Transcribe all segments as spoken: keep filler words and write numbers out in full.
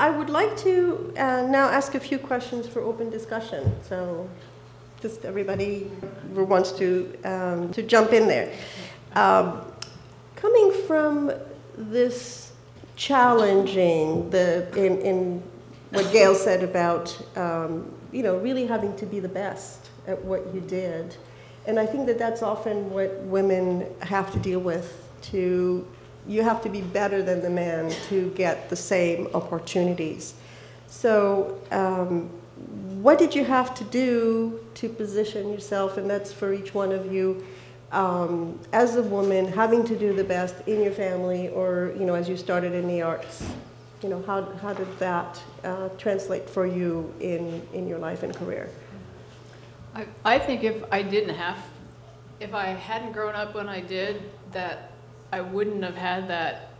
I would like to uh, now ask a few questions for open discussion. So, just everybody who wants to um, to jump in there. Um, coming from this challenging, the in, in what Gail said about um, you know really having to be the best at what you did, and I think that that's often what women have to deal with to. You have to be better than the man to get the same opportunities. So um, what did you have to do to position yourself, and that's for each one of you, um, as a woman, having to do the best in your family or, you know, as you started in the arts? You know, how, how did that uh, translate for you in, in your life and career? I, I think if I didn't have, if I hadn't grown up when I did, that I wouldn't have had that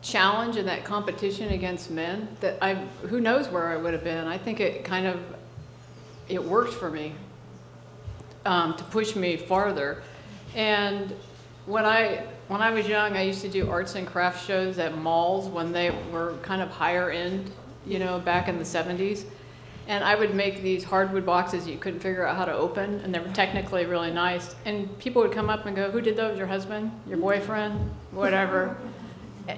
challenge and that competition against men. That I, who knows where I would have been. I think it kind of, it worked for me um, to push me farther. And when I, when I was young, I used to do arts and crafts shows at malls when they were kind of higher end, you know, back in the seventies. And I would make these hardwood boxes you couldn't figure out how to open, and they were technically really nice. And people would come up and go, "Who did those? Your husband? Your boyfriend? Whatever."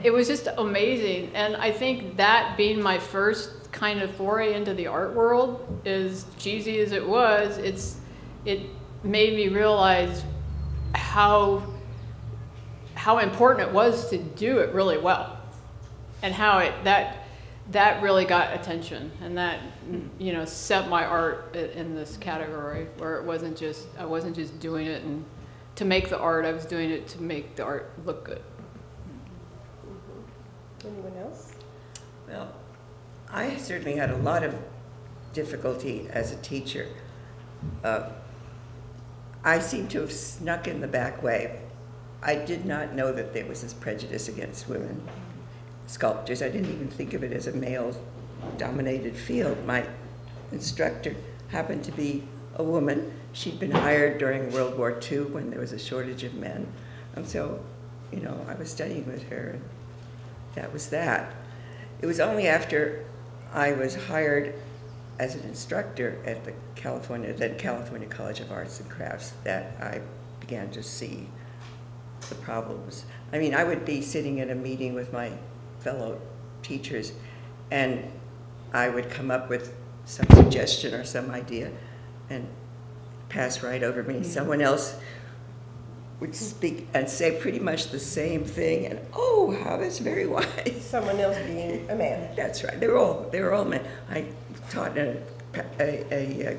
It was just amazing. And I think that being my first kind of foray into the art world, as cheesy as it was, it's, it made me realize how, how important it was to do it really well, and how it, that, that really got attention, and that, you know, set my art in this category where it wasn't just, I wasn't just doing it and to make the art, I was doing it to make the art look good. Mm-hmm. Anyone else? Well, I certainly had a lot of difficulty as a teacher. Uh, I seem to have snuck in the back way. I did not know that there was this prejudice against women sculptors. I didn't even think of it as a male-dominated field. My instructor happened to be a woman. She'd been hired during World War Two when there was a shortage of men. And so, you know, I was studying with her, and that was that. It was only after I was hired as an instructor at the California, then California College of Arts and Crafts, that I began to see the problems. I mean, I would be sitting in a meeting with my fellow teachers, and I would come up with some suggestion or some idea and pass right over me. Mm-hmm. Someone else would speak and say pretty much the same thing, and oh, how that's very wise. Someone else being a man. That's right. They were all they were all men. I taught in a a,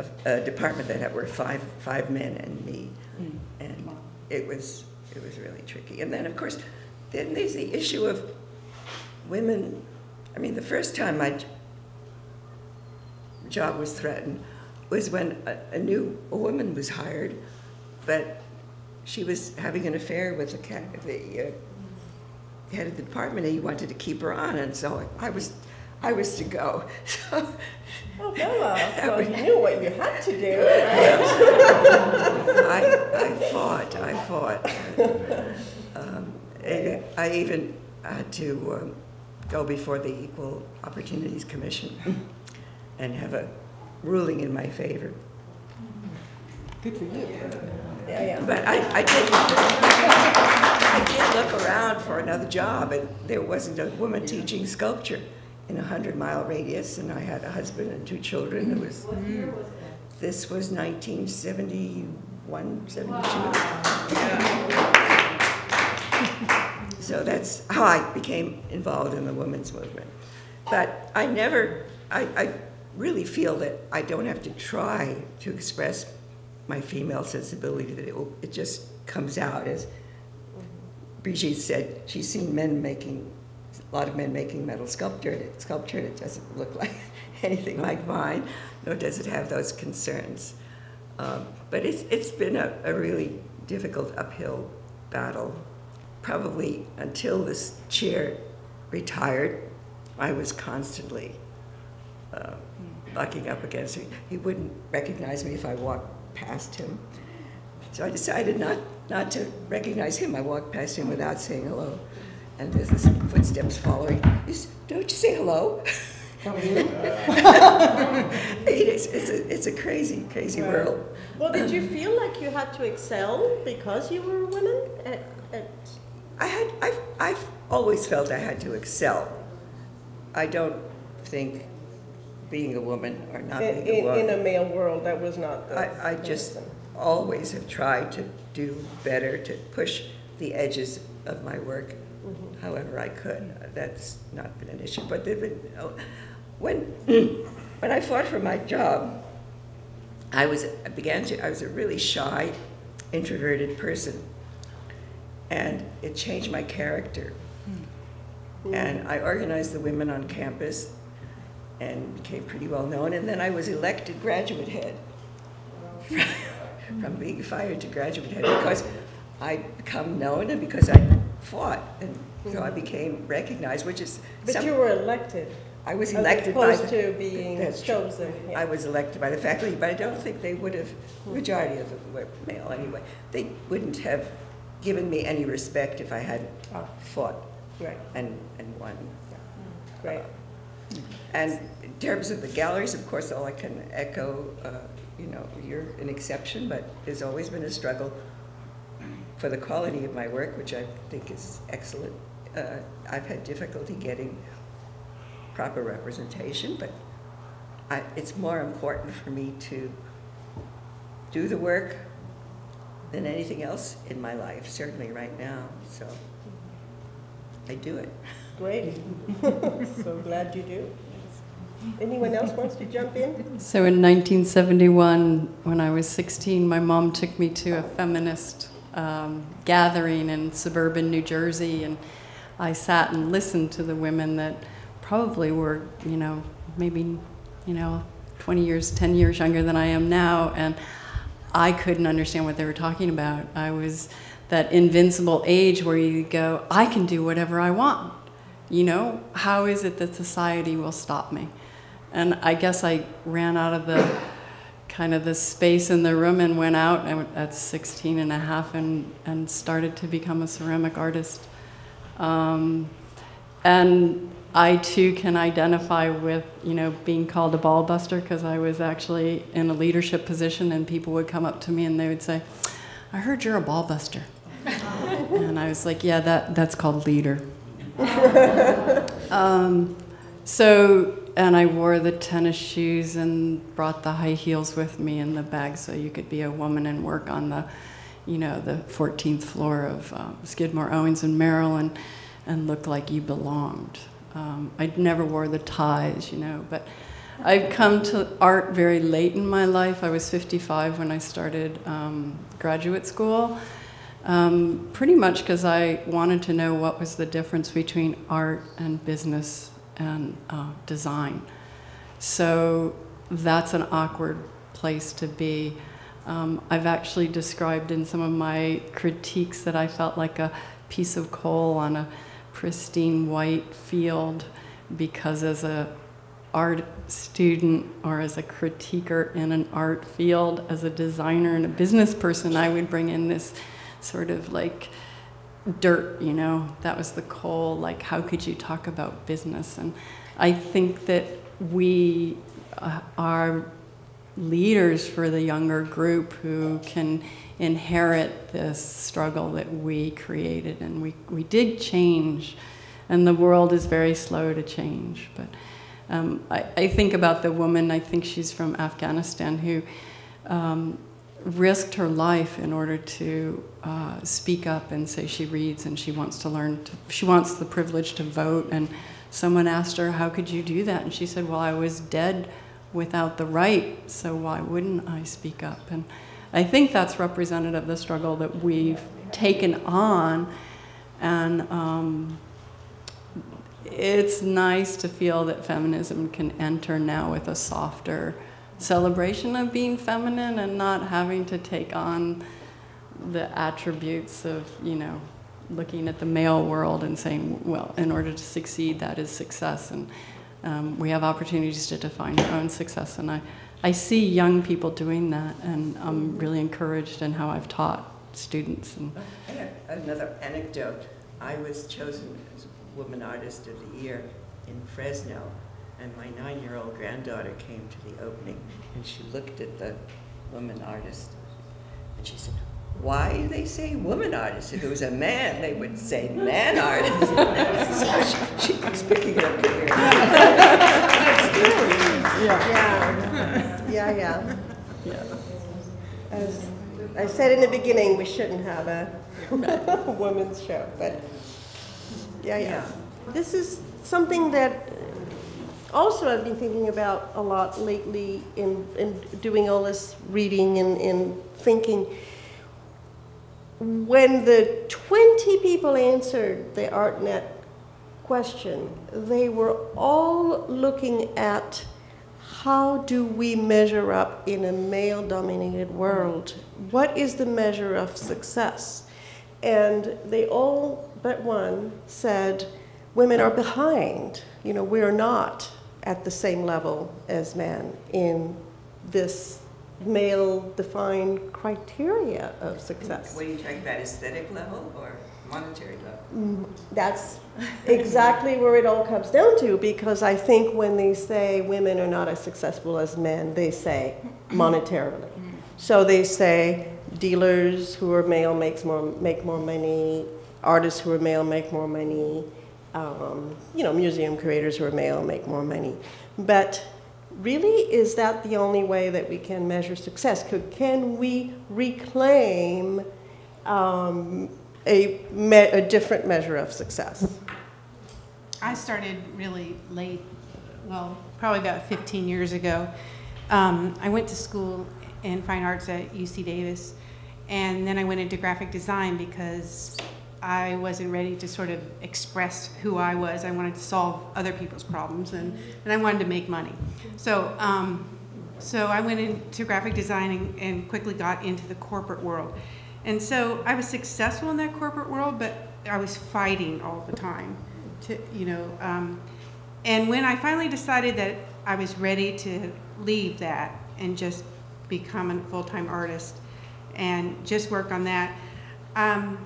a, a department that had were five five men and me, mm-hmm. and it was it was really tricky. And then of course. Then there's the issue of women. I mean, the first time my job was threatened was when a, a new a woman was hired, but she was having an affair with the, the uh, head of the department, and he wanted to keep her on, and so I was, I was to go. So, oh, Bella, well, you knew what you had to do. Right? I, I fought, I fought. Um, I even had to um, go before the Equal Opportunities Commission and have a ruling in my favor. Good for you. Yeah, yeah. But I, I, did, I did look around for another job, and there wasn't a woman teaching sculpture in a hundred mile radius, and I had a husband and two children. It was, what year was that? This was nineteen seventy-one, seventy-two. Wow. Yeah. So that's how I became involved in the women's movement. But I never, I, I really feel that I don't have to try to express my female sensibility, that it, will, it just comes out. As Brigitte said, she's seen men making, a lot of men making metal sculpture, and it, sculpture, and it doesn't look like anything like mine, nor does it have those concerns. Um, but it's, it's been a, a really difficult uphill battle. Probably until this chair retired, I was constantly uh, bucking up against him. He wouldn't recognize me if I walked past him. So I decided not, not to recognize him. I walked past him without saying hello. and there's this footsteps following. You say, don't you say hello? it is, it's, a, it's a crazy, crazy right. world. Well, did you feel like you had to excel because you were a woman? At, at I had, I've, I've always felt I had to excel. I don't think being a woman or not in, being a woman. In a male world, that was not the I, I just reason. always have tried to do better, to push the edges of my work mm-hmm. however I could. That's not been an issue. But there've been, oh, when, when I fought for my job, I was, I began to, I was a really shy, introverted person. And it changed my character. Mm-hmm. And I organized the women on campus and became pretty well known. And then I was elected graduate head. From being fired to graduate head because I'd become known and because I fought. And so I became recognized, which is... But some, you were elected. I was elected by... As opposed to being chosen. Yeah. I was elected by the faculty, but I don't think they would have, the majority of them were male anyway, they wouldn't have given me any respect if I had fought right. and, and won. Yeah. Great. Uh, and in terms of the galleries, of course, all I can echo, uh, you know, you're an exception, but there's always been a struggle for the quality of my work, which I think is excellent. Uh, I've had difficulty getting proper representation, but I, it's more important for me to do the work than anything else in my life, certainly right now. So I do it. Great. So glad you do. Anyone else wants to jump in? So in nineteen seventy-one, when I was sixteen, my mom took me to a feminist um, gathering in suburban New Jersey, and I sat and listened to the women that probably were, you know, maybe, you know, twenty years, ten years younger than I am now, and I couldn't understand what they were talking about. I was that invincible age where you go, I can do whatever I want. You know, how is it that society will stop me? And I guess I ran out of the kind of the space in the room and went out at sixteen and a half and, and started to become a ceramic artist. Um, and I too can identify with, you know, being called a ball buster because I was actually in a leadership position and people would come up to me and they would say, I heard you're a ball buster. And I was like, yeah, that, that's called leader. um, so, and I wore the tennis shoes and brought the high heels with me in the bag so you could be a woman and work on the, you know, the fourteenth floor of um, Skidmore Owings and Merrill and, and look like you belonged. Um, I'd never wore the ties, you know, but I've come to art very late in my life. I was fifty-five when I started um, graduate school. Um, pretty much because I wanted to know what was the difference between art and business and uh, design. So that's an awkward place to be. Um, I've actually described in some of my critiques that I felt like a piece of coal on a pristine white field because as a art student or as a critiquer in an art field, as a designer and a business person, I would bring in this sort of like dirt, you know, that was the coal, like how could you talk about business? And I think that we uh, are leaders for the younger group who can inherit this struggle that we created, and we, we did change, and the world is very slow to change. But um, I, I think about the woman, I think she's from Afghanistan, who um, risked her life in order to uh, speak up and say she reads and she wants to learn, to, she wants the privilege to vote. And someone asked her, how could you do that? And she said, well, I was dead without the right, so why wouldn't I speak up? And I think that's representative of the struggle that we've taken on. And um, it's nice to feel that feminism can enter now with a softer celebration of being feminine and not having to take on the attributes of, you know, looking at the male world and saying, well, in order to succeed, that is success. And um, we have opportunities to define our own success. And I, I see young people doing that, and I'm really encouraged in how I've taught students. And another anecdote. I was chosen as Woman Artist of the Year in Fresno, and my nine-year-old granddaughter came to the opening, and she looked at the woman artist, and she said, "Why do they say woman artist? If it was a man, they would say man artist." So she, she was picking up the ear. Yeah. Yeah. Yeah, yeah. Yeah. As I said in the beginning, we shouldn't have a woman's show, but yeah, yeah, yeah. This is something that also I've been thinking about a lot lately in, in doing all this reading and, and thinking. When the twenty people answered the ArtNet question, they were all looking at how do we measure up in a male-dominated world? What is the measure of success? And they all but one said, women are behind. You know, we're not at the same level as men in this male-defined criteria of success. What are you talking about, aesthetic level or monetary level? That's exactly where it all comes down to, because I think when they say women are not as successful as men, they say monetarily. So they say dealers who are male makes more, make more money, artists who are male make more money, um, you know, museum creators who are male make more money. But really, is that the only way that we can measure success? Could, can we reclaim um, a, me a different measure of success? I started really late, well, probably about fifteen years ago. Um, I went to school in fine arts at U C Davis, and then I went into graphic design because I wasn't ready to sort of express who I was. I wanted to solve other people's problems, and, and I wanted to make money. So, um, so I went into graphic design and, and quickly got into the corporate world. And so I was successful in that corporate world, but I was fighting all the time, to, you know. Um, and when I finally decided that I was ready to leave that and just become a full-time artist and just work on that, um,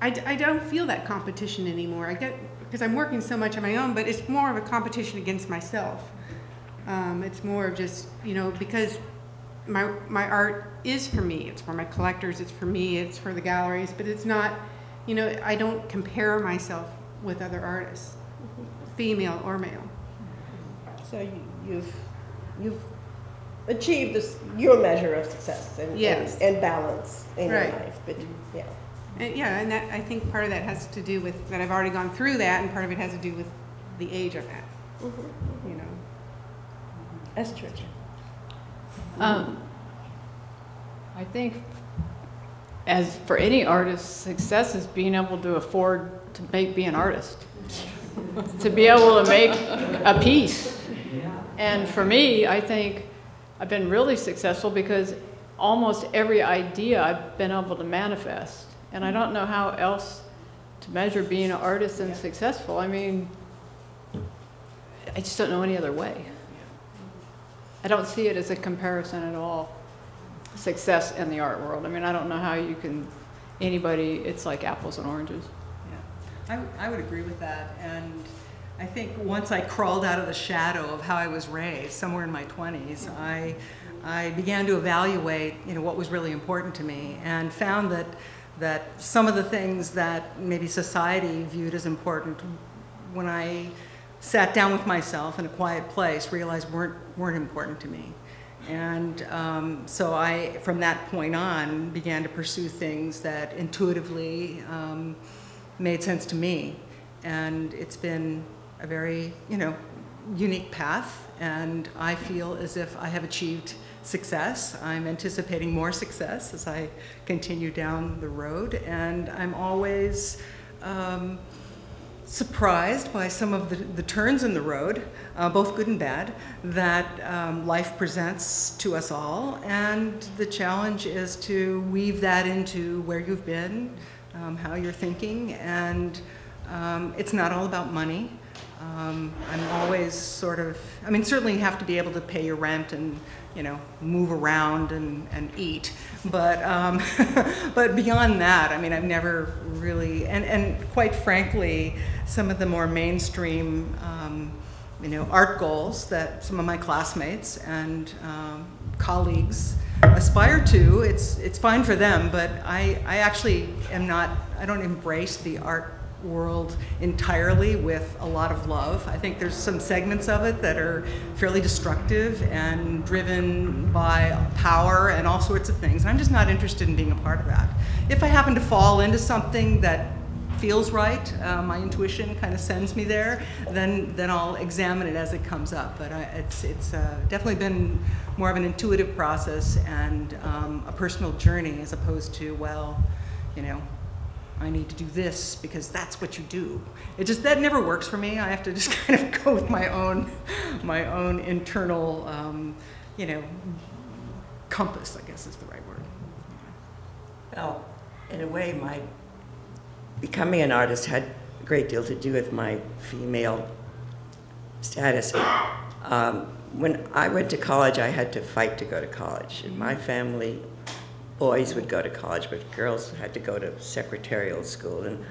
I, I don't feel that competition anymore. I get, because I'm working so much on my own, but it's more of a competition against myself. Um, it's more of just, you know, because my, my art is for me. It's for my collectors, it's for me, it's for the galleries, but it's not, you know, I don't compare myself with other artists, female or male. So you, you've, you've achieved this, your measure of success and, yes. and, and balance in right. your life, but yeah. And yeah, and that, I think part of that has to do with that I've already gone through that, and part of it has to do with the age I'm at. Mm-hmm. You know, that's true. Um, I think, as for any artist, success is being able to afford to make be an artist, to be able to make a piece. And for me, I think I've been really successful because almost every idea I've been able to manifest. And I don't know how else to measure being an artist and yeah. successful. I mean, I just don't know any other way. I don't see it as a comparison at all, success in the art world. I mean, I don't know how you can, anybody, it's like apples and oranges. Yeah, I, I would agree with that. And I think once I crawled out of the shadow of how I was raised, somewhere in my twenties, I, I began to evaluate, you know, what was really important to me, and found that that some of the things that maybe society viewed as important, when I sat down with myself in a quiet place, realized weren't, weren't important to me. And um, so I, from that point on, began to pursue things that intuitively um, made sense to me. And it's been a very, you know, unique path, and I feel as if I have achieved success. I'm anticipating more success as I continue down the road, and I'm always um, surprised by some of the, the turns in the road, uh, both good and bad, that um, life presents to us all, and the challenge is to weave that into where you've been, um, how you're thinking, and um, it's not all about money. Um, I'm always sort of, I mean, certainly you have to be able to pay your rent and, you know, move around and, and eat. But, um, but beyond that, I mean, I've never really, and, and quite frankly, some of the more mainstream, um, you know, art goals that some of my classmates and um, colleagues aspire to, it's, it's fine for them, but I, I actually am not, I don't embrace the art world entirely with a lot of love. I think there's some segments of it that are fairly destructive and driven by power and all sorts of things. And I'm just not interested in being a part of that. If I happen to fall into something that feels right, uh, my intuition kind of sends me there, then then I'll examine it as it comes up. But I, it's, it's uh, definitely been more of an intuitive process and um, a personal journey as opposed to, well, you know, I need to do this because that's what you do. It just, that never works for me. I have to just kind of go with my own, my own internal, um, you know, compass, I guess is the right word. Well, in a way, my becoming an artist had a great deal to do with my female status. Um, when I went to college, I had to fight to go to college. In my family, boys would go to college, but girls had to go to secretarial school, and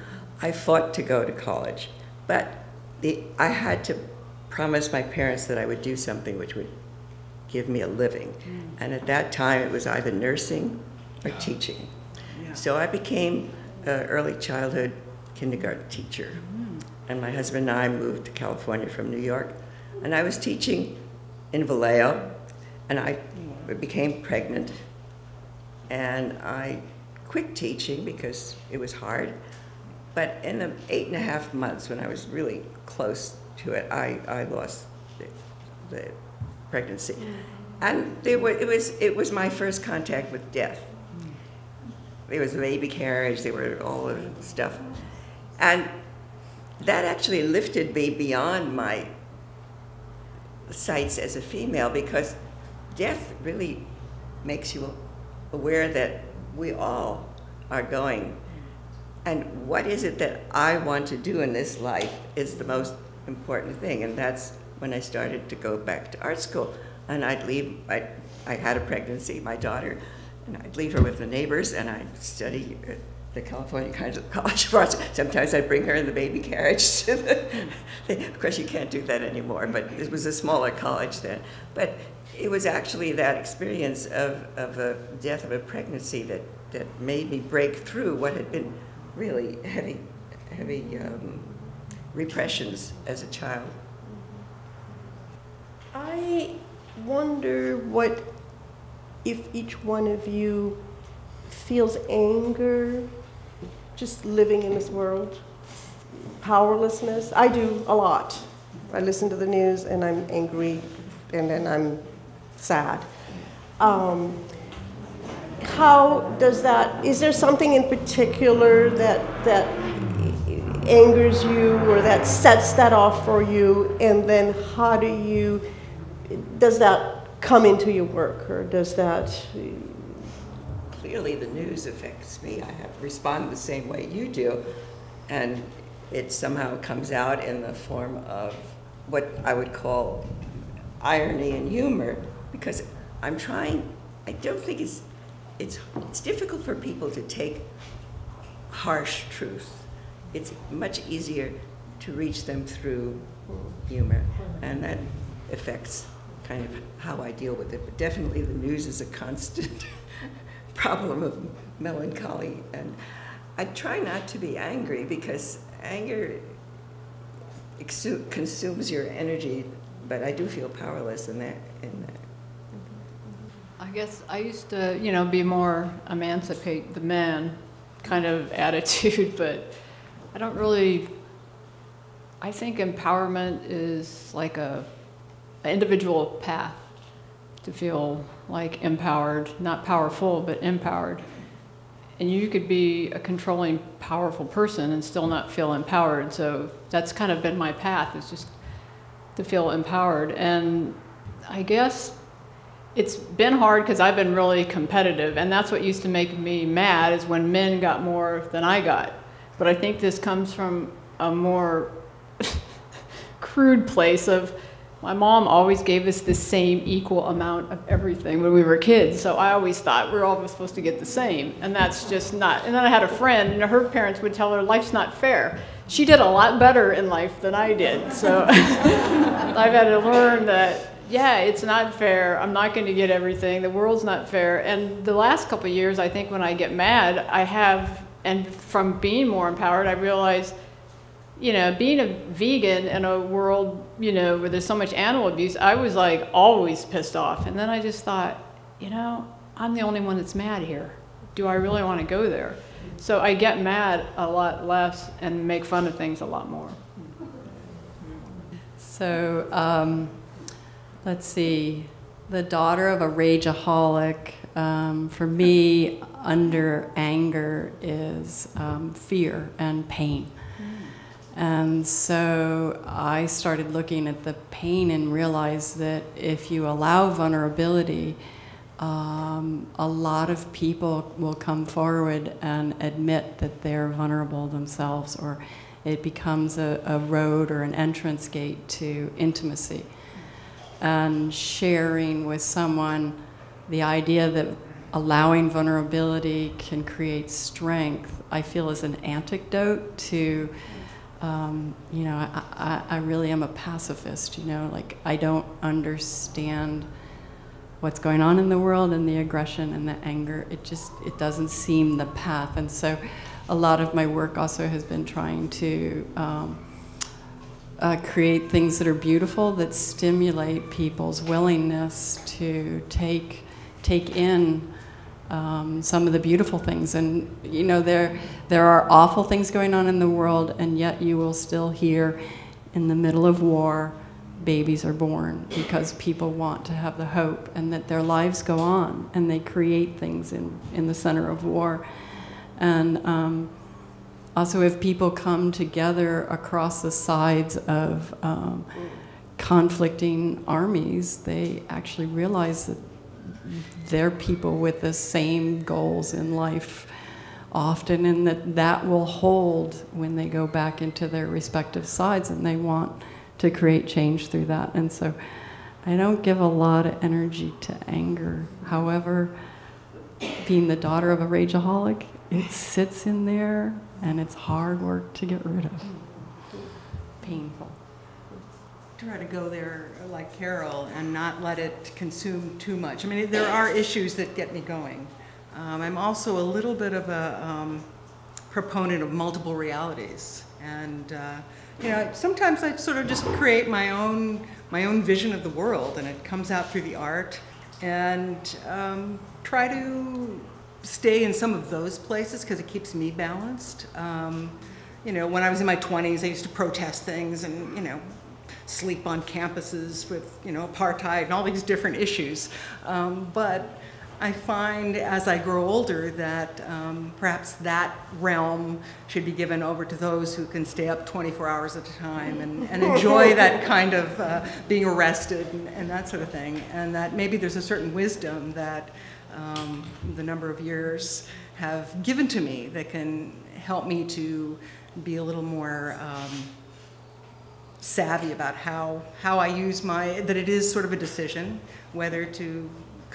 I fought to go to college. But the, I had to promise my parents that I would do something which would give me a living. Mm. And at that time, it was either nursing or yeah. teaching. Yeah. So I became an early childhood kindergarten teacher. Mm. And my husband and I moved to California from New York, and I was teaching in Vallejo, and I yeah. became pregnant. And I quit teaching because it was hard. But in the eight and a half months when I was really close to it, I, I lost the, the pregnancy. And there were, it, was, it was my first contact with death. There was a baby carriage, there were all of the stuff. And that actually lifted me beyond my sights as a female, because death really makes you aware that we all are going. And what is it that I want to do in this life is the most important thing. And that's when I started to go back to art school. And I'd leave, I, I had a pregnancy, my daughter, and I'd leave her with the neighbors, and I'd study at the California College of Arts. Sometimes I'd bring her in the baby carriage to the thing. Of course, you can't do that anymore, but it was a smaller college then. But it was actually that experience of, of a death of a pregnancy that, that made me break through what had been really heavy, heavy um, repressions as a child. I wonder what, if each one of you feels anger just living in this world, powerlessness. I do a lot. I listen to the news and I'm angry and then I'm sad. Um, how does that, is there something in particular that, that angers you or that sets that off for you, and then how do you, does that come into your work, or does that? Clearly the news affects me. I have responded the same way you do, and it somehow comes out in the form of what I would call irony and humor, because I'm trying, I don't think it's, it's, it's difficult for people to take harsh truth. It's much easier to reach them through humor, and that affects kind of how I deal with it. But definitely the news is a constant problem of melancholy, and I try not to be angry, because anger exu consumes your energy, but I do feel powerless in that, in that. I guess I used to, you know, be more emancipate the man kind of attitude, but I don't really, I think empowerment is like a, an individual path to feel like empowered, not powerful, but empowered. And you could be a controlling, powerful person and still not feel empowered. So that's kind of been my path, it's just to feel empowered. And I guess it's been hard because I've been really competitive, and that's what used to make me mad, is when men got more than I got. But I think this comes from a more crude place of, my mom always gave us the same equal amount of everything when we were kids, so I always thought we're all supposed to get the same, and that's just not. And then I had a friend, and her parents would tell her, life's not fair. She did a lot better in life than I did, so I've had to learn that, yeah, it's not fair, I'm not going to get everything, the world's not fair. And the last couple of years, I think when I get mad, I have, and from being more empowered, I realize, you know, being a vegan in a world, you know, where there's so much animal abuse, I was like always pissed off. And then I just thought, you know, I'm the only one that's mad here. Do I really want to go there? So I get mad a lot less and make fun of things a lot more. So um, let's see, the daughter of a rageaholic, um, for me, under anger is um, fear and pain. And so I started looking at the pain and realized that if you allow vulnerability, um, a lot of people will come forward and admit that they're vulnerable themselves, or it becomes a, a road or an entrance gate to intimacy. And sharing with someone the idea that allowing vulnerability can create strength, I feel is an antidote to Um, you know, I, I, I really am a pacifist, you know, like I don't understand what's going on in the world and the aggression and the anger. It just, it doesn't seem the path. And so a lot of my work also has been trying to um, uh, create things that are beautiful, that stimulate people's willingness to take, take in Um, some of the beautiful things. And you know, there there are awful things going on in the world, and yet you will still hear, in the middle of war, babies are born, because people want to have the hope and that their lives go on, and they create things in in the center of war. And um, also, if people come together across the sides of um, conflicting armies, they actually realize that they're people with the same goals in life often, and that that will hold when they go back into their respective sides, and they want to create change through that. And so I don't give a lot of energy to anger. However, being the daughter of a rageaholic, it sits in there, and it's hard work to get rid of. Painful. Try to go there like Carol and not let it consume too much. I mean, there are issues that get me going. Um, I'm also a little bit of a um, proponent of multiple realities, and uh, you know, sometimes I sort of just create my own my own vision of the world, and it comes out through the art. And um, try to stay in some of those places because it keeps me balanced. Um, you know, when I was in my twenties, I used to protest things, and you know, sleep on campuses with, you know, apartheid and all these different issues. Um, but I find as I grow older that um, perhaps that realm should be given over to those who can stay up twenty-four hours at a time and, and enjoy that kind of uh, being arrested and, and that sort of thing. And that maybe there's a certain wisdom that um, the number of years have given to me that can help me to be a little more um, savvy about how how I use my, that it is sort of a decision whether to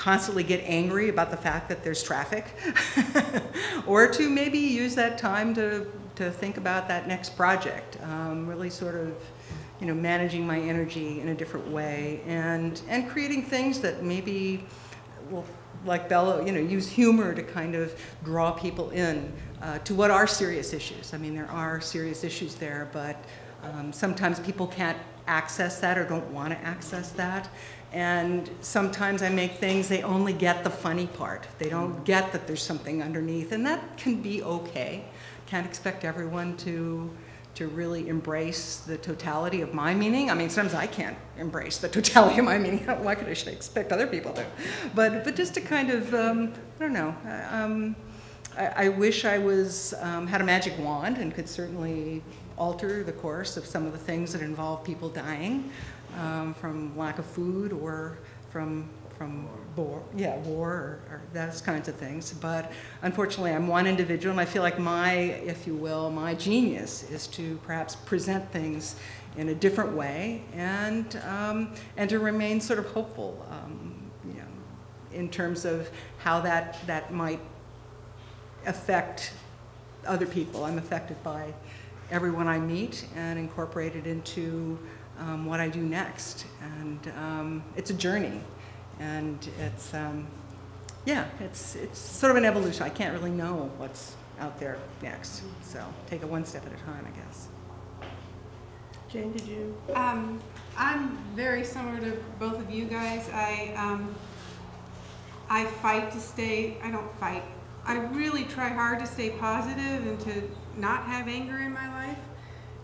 constantly get angry about the fact that there's traffic or to maybe use that time to to think about that next project, um, really sort of, you know, managing my energy in a different way, and and creating things that maybe will, like Bella, you know, use humor to kind of draw people in uh, to what are serious issues. I mean, there are serious issues there, but Um, sometimes people can't access that or don't want to access that. And sometimes I make things, they only get the funny part. They don't get that there's something underneath. And that can be okay. Can't expect everyone to, to really embrace the totality of my meaning. I mean, sometimes I can't embrace the totality of my meaning. Why could I expect other people to? But, but just to kind of, um, I don't know. Um, I, I wish I was, um, had a magic wand and could certainly alter the course of some of the things that involve people dying um, from lack of food or from from war, yeah, war or, or those kinds of things. But unfortunately, I'm one individual, and I feel like my, if you will, my genius is to perhaps present things in a different way, and, um, and to remain sort of hopeful um, you know, in terms of how that, that might affect other people. I'm affected by everyone I meet and incorporate it into um, what I do next. And um, it's a journey, and it's, um, yeah, it's, it's sort of an evolution. I can't really know what's out there next. So take it one step at a time, I guess. Jane, did you? Um, I'm very similar to both of you guys. I, um, I fight to stay, I don't fight. I really try hard to stay positive and to not have anger in my life.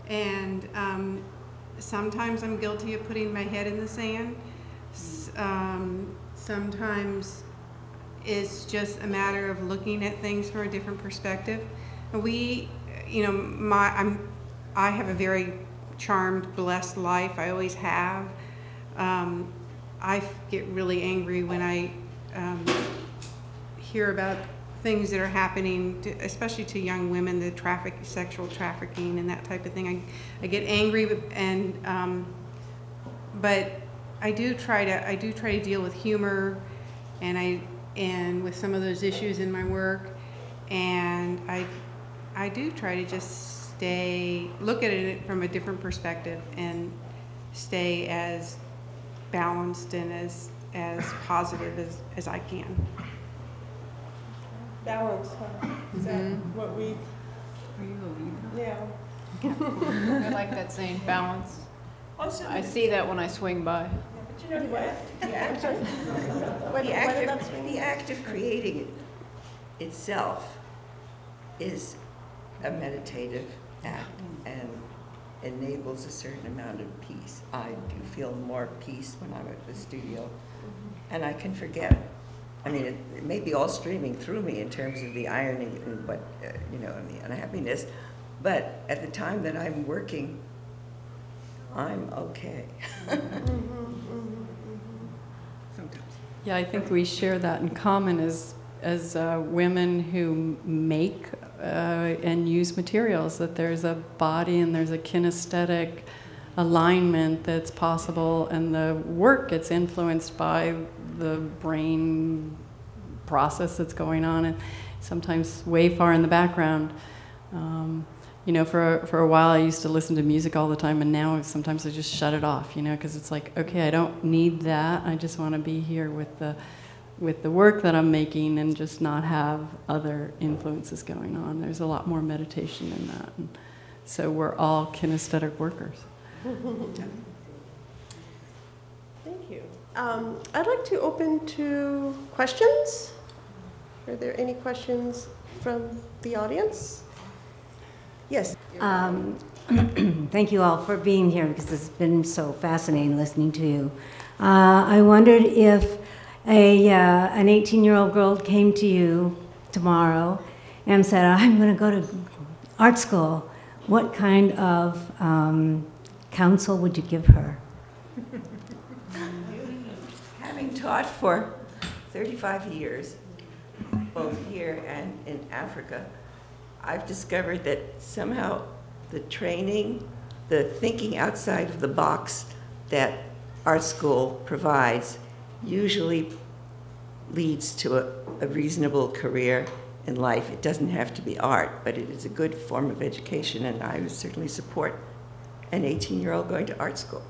And um, sometimes I'm guilty of putting my head in the sand. Um, sometimes it's just a matter of looking at things from a different perspective. We, you know, my, I'm, I have a very charmed, blessed life. I always have. Um, I get really angry when I um, hear about things that are happening, to, especially to young women, the traffic, sexual trafficking and that type of thing. I, I get angry, and um, but I do try to I do try to deal with humor, and I and with some of those issues in my work, and I I do try to just stay look at it from a different perspective and stay as balanced and as as positive as as I can. Balance, huh? Is that mm-hmm. what we... Are you a leader? Yeah. I like that saying, balance. Also, I see that when I swing by. Yeah, but you know what? The act of, the act of, the act of creating it itself is a meditative act and enables a certain amount of peace. I do feel more peace when I'm at the studio, and I can forget. I mean, it, it may be all streaming through me in terms of the irony and what, uh, you know, and the unhappiness, but at the time that I'm working, I'm okay. mm-hmm, mm-hmm, mm-hmm. Sometimes. Yeah, I think we share that in common as, as uh, women who make uh, and use materials, that there's a body and there's a kinesthetic alignment that's possible, and the work gets influenced by the brain process that's going on, and sometimes way far in the background. Um, you know, for a, for a while I used to listen to music all the time, and now sometimes I just shut it off, you know, because it's like, okay, I don't need that. I just want to be here with the, with the work that I'm making and just not have other influences going on. There's a lot more meditation in that. And so we're all kinesthetic workers. Thank you. Um, I'd like to open to questions. Are there any questions from the audience? Yes. Um, thank you all for being here, because it's been so fascinating listening to you. Uh, I wondered if a, uh, an eighteen-year-old girl came to you tomorrow and said, I'm going to go to art school, what kind of um, counsel would you give her? Having taught for thirty-five years, both here and in Africa, I've discovered that somehow the training, the thinking outside of the box that art school provides usually leads to a, a reasonable career in life. It doesn't have to be art, but it is a good form of education, and I would certainly support an eighteen-year-old going to art school.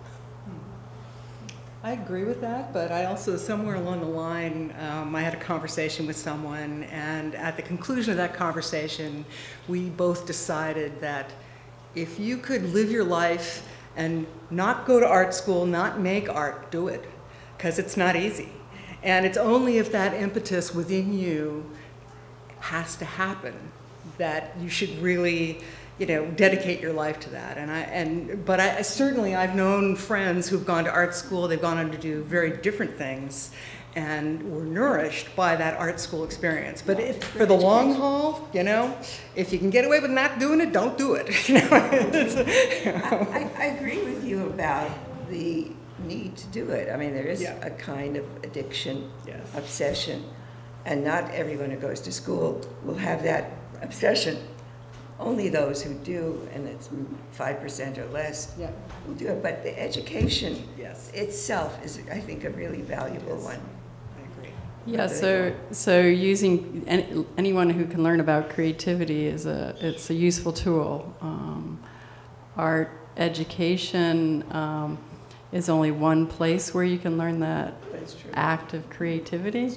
I agree with that, but I also, somewhere along the line, um, I had a conversation with someone, and at the conclusion of that conversation, we both decided that if you could live your life and not go to art school, not make art, do it, because it's not easy. And it's only if that impetus within you has to happen that you should really, you know, dedicate your life to that. And I, and, but I, certainly I've known friends who've gone to art school, they've gone on to do very different things, and were nourished by that art school experience. But if, for the long haul, you know, if you can get away with not doing it, don't do it. You know? It's, you know. I, I agree with you about the need to do it. I mean, there is yeah. a kind of addiction, yes. obsession, and not everyone who goes to school will have that obsession. only those who do, and it's five percent or less, yeah, will do it. But the education, yes, itself is, I think, a really valuable, yes, one. I agree. Yeah, so, so using any, anyone who can learn about creativity is a, it's a useful tool. Um, art education um, is only one place where you can learn that act of creativity.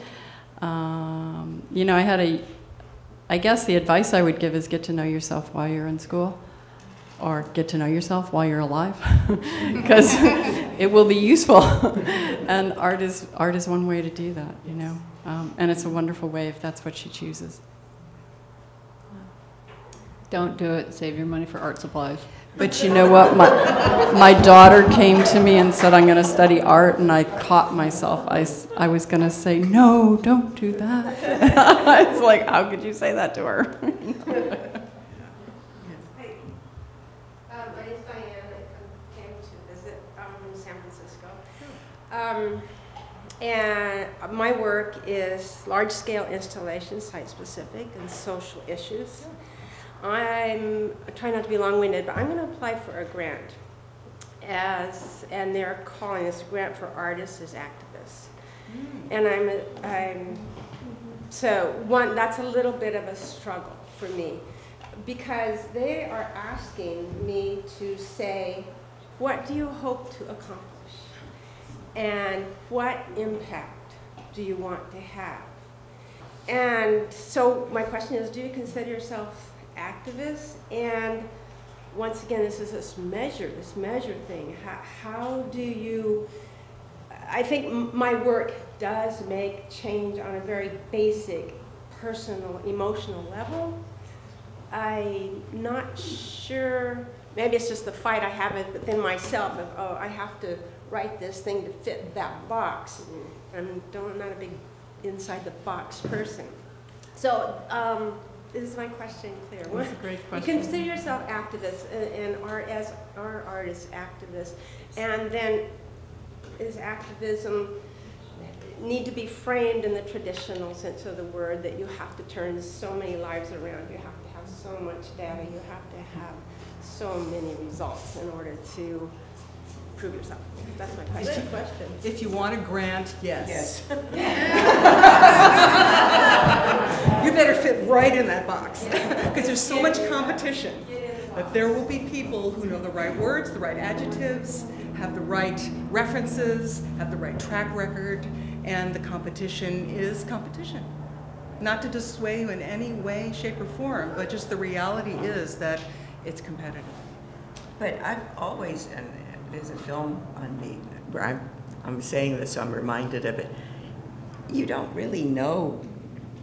Um, you know, I had a, I guess the advice I would give is get to know yourself while you're in school, or get to know yourself while you're alive, because it will be useful. And art is, art is one way to do that, you know, um, and it's a wonderful way if that's what she chooses. Don't do it, save your money for art supplies. But you know what, my, my daughter came to me and said, I'm going to study art, and I caught myself. I, I was going to say, no, don't do that. I was like, how could you say that to her? Hi, um, my name's Diane. I came to visit um, San Francisco. Um, and my work is large-scale installations, site-specific, and social issues. I'm trying not to be long-winded, but I'm going to apply for a grant, as, and they're calling this grant for artists as activists. Mm. And I'm, a, I'm, so one, that's a little bit of a struggle for me, because they are asking me to say, what do you hope to accomplish? And what impact do you want to have? And so my question is, do you consider yourself activists? And once again, this is this measure, this measure thing. How, how do you, I think m my work does make change on a very basic, personal, emotional level. I'm not sure, maybe it's just the fight I have within myself of, oh, I have to write this thing to fit that box. I'm don't, not a big inside the box person. So, um, is my question clear? That's a great question. You consider yourself activists and, and are as are artists activists, and then is activism need to be framed in the traditional sense of the word, that you have to turn so many lives around, you have to have so much data, you have to have so many results in order to prove yourself? That's my question. Good question. If you want a grant, yes. Yes. You better fit right in that box, because there's so much competition. But there will be people who know the right words, the right adjectives, have the right references, have the right track record, and the competition is competition. Not to dissuade you in any way, shape, or form, but just the reality is that it's competitive. But I've always done that. There's a film on me where I'm, I'm saying this, so I'm reminded of it. You don't really know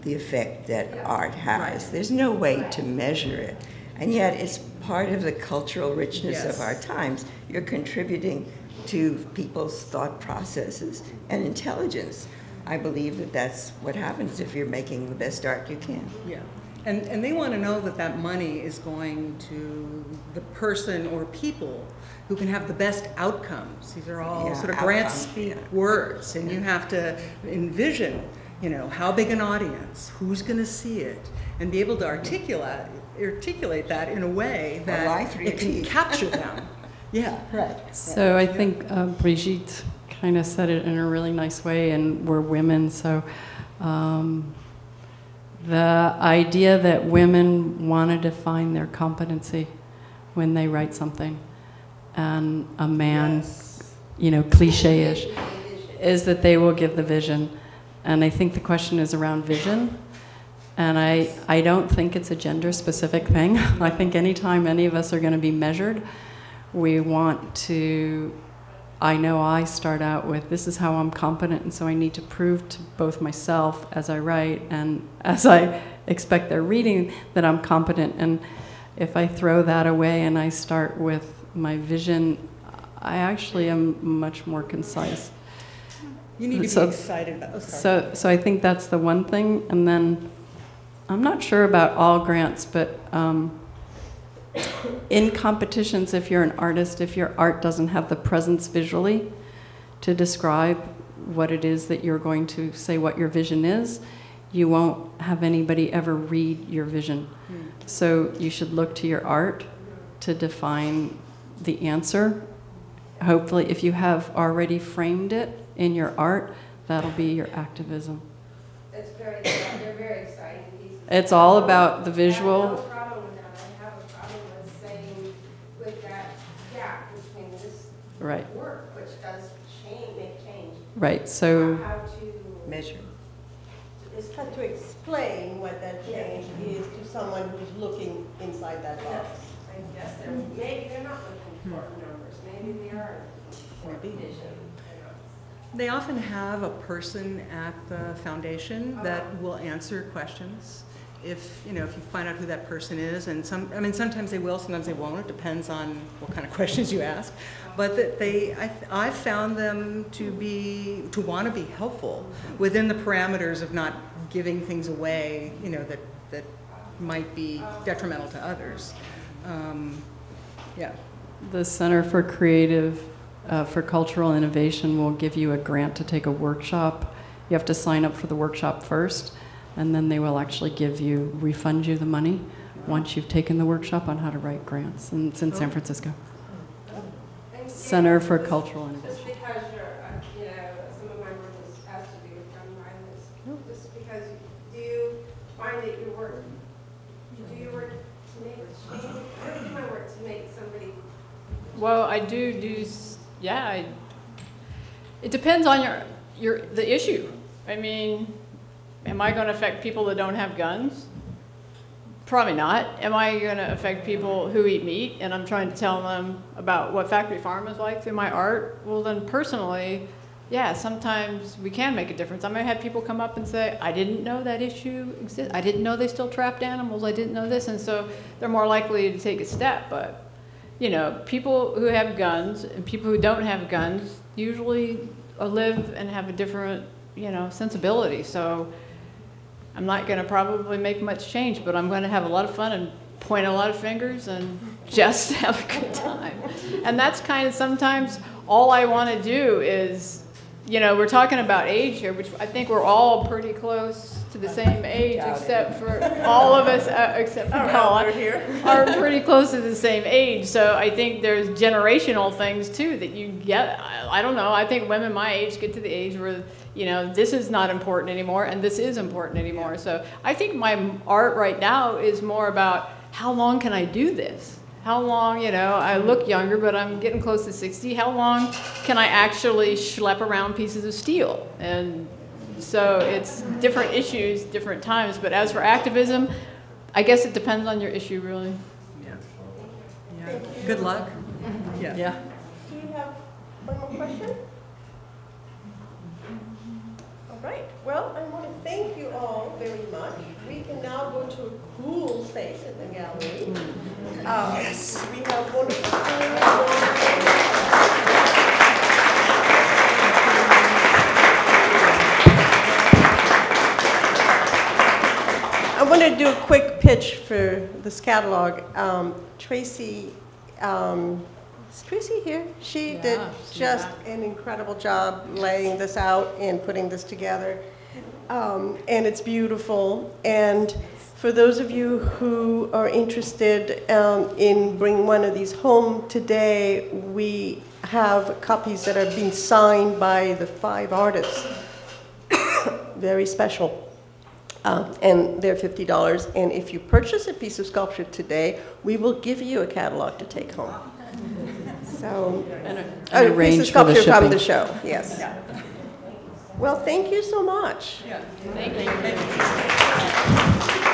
the effect that, yeah, art has. Right. There's no way, right, to measure it. And yet it's part of the cultural richness, yes, of our times. You're contributing to people's thought processes and intelligence. I believe that that's what happens if you're making the best art you can. Yeah. And, and they want to know that that money is going to the person or people who can have the best outcomes. These are all, yeah, sort of grant speak, yeah, words, and, yeah, you have to envision, you know, how big an audience, who's going to see it, and be able to articulate articulate that in a way that it can capture them. Yeah, right. So right. I think uh, Brigitte kind of said it in a really nice way, and we're women, so um, the idea that women want to define their competency when they write something, and a man, yes, you know, cliche-ish, is that they will give the vision. And I think the question is around vision. And I, I don't think it's a gender-specific thing. I think anytime any of us are going to be measured, we want to, I know I start out with, this is how I'm competent, and so I need to prove to both myself as I write and as I expect their reading that I'm competent. And if I throw that away and I start with my vision, I actually am much more concise. You need to so, be excited about, oh, sorry. So, so I think that's the one thing. And then I'm not sure about all grants, but um, in competitions, if you're an artist, if your art doesn't have the presence visually to describe what it is that you're going to say, what your vision is, you won't have anybody ever read your vision. Mm. So you should look to your art to define the answer. Hopefully, if you have already framed it in your art, that'll be your activism. It's very, they're very exciting pieces. It's all about the visual. I have no problem with that. I have a problem with saying, with that gap between this right. work, which does change, make change. Right, so. How to measure. It's tough to explain what that change yeah. is to someone who's looking inside that box. Yes. I guess they're, maybe they're not looking for numbers. Maybe they are for vision. They often have a person at the foundation that will answer questions. If you know, if you find out who that person is, and some, I mean, sometimes they will, sometimes they won't. It depends on what kind of questions you ask. But that they, I, I found them to be, to want to be helpful within the parameters of not giving things away, you know, that that might be detrimental to others. Um, yeah. The Center for Creative. Uh, for Cultural Innovation will give you a grant to take a workshop. You have to sign up for the workshop first, and then they will actually give you, refund you the money once you've taken the workshop on how to write grants. And it's in San Francisco. And Center for Cultural Innovation. Just because you're, uh, you know, some of my work is, has to do with young minds. No. Just because you, do you find that your work, you do your work to make change? I do my work to make somebody. Well, I do do. Yeah, I, it depends on your, your, the issue. I mean, am I going to affect people that don't have guns? Probably not. Am I going to affect people who eat meat and I'm trying to tell them about what factory farm is like through my art? Well, then personally, yeah, sometimes we can make a difference. I might have people come up and say, I didn't know that issue existed. I didn't know they still trapped animals. I didn't know this. And so they're more likely to take a step, but you know, people who have guns and people who don't have guns usually live and have a different, you know, sensibility. So I'm not going to probably make much change, but I'm going to have a lot of fun and point a lot of fingers and just have a good time. And that's kind of sometimes all I want to do is, you know, we're talking about age here, which I think we're all pretty close to the same age, except for all of us, uh, except for Paula, are pretty close to the same age. So I think there's generational things, too, that you get. I, I don't know. I think women my age get to the age where, you know, this is not important anymore, and this is important anymore. So I think my art right now is more about how long can I do this? How long, you know, I look younger, but I'm getting close to sixty. How long can I actually schlep around pieces of steel? And so it's different issues, different times. But as for activism, I guess it depends on your issue, really. Yeah. Yeah. Good luck. Yeah. Yeah. Do you have one more question? All right. Well, I want to thank you all very much. We can now go to a cool space in the gallery. Um, yes. We have wonderful food. I want to do a quick pitch for this catalog. Um, Tracy, um, is Tracy here? She yeah, did just yeah. an incredible job laying this out and putting this together. Um, and it's beautiful. And for those of you who are interested um, in bringing one of these home today, we have copies that are being signed by the five artists. Very special. Uh, and they're fifty dollars. And if you purchase a piece of sculpture today, we will give you a catalog to take home. So, and a, and a piece of sculpture the from the show, yes. Yeah. Well, thank you so much. Yeah. Thank you. Thank you.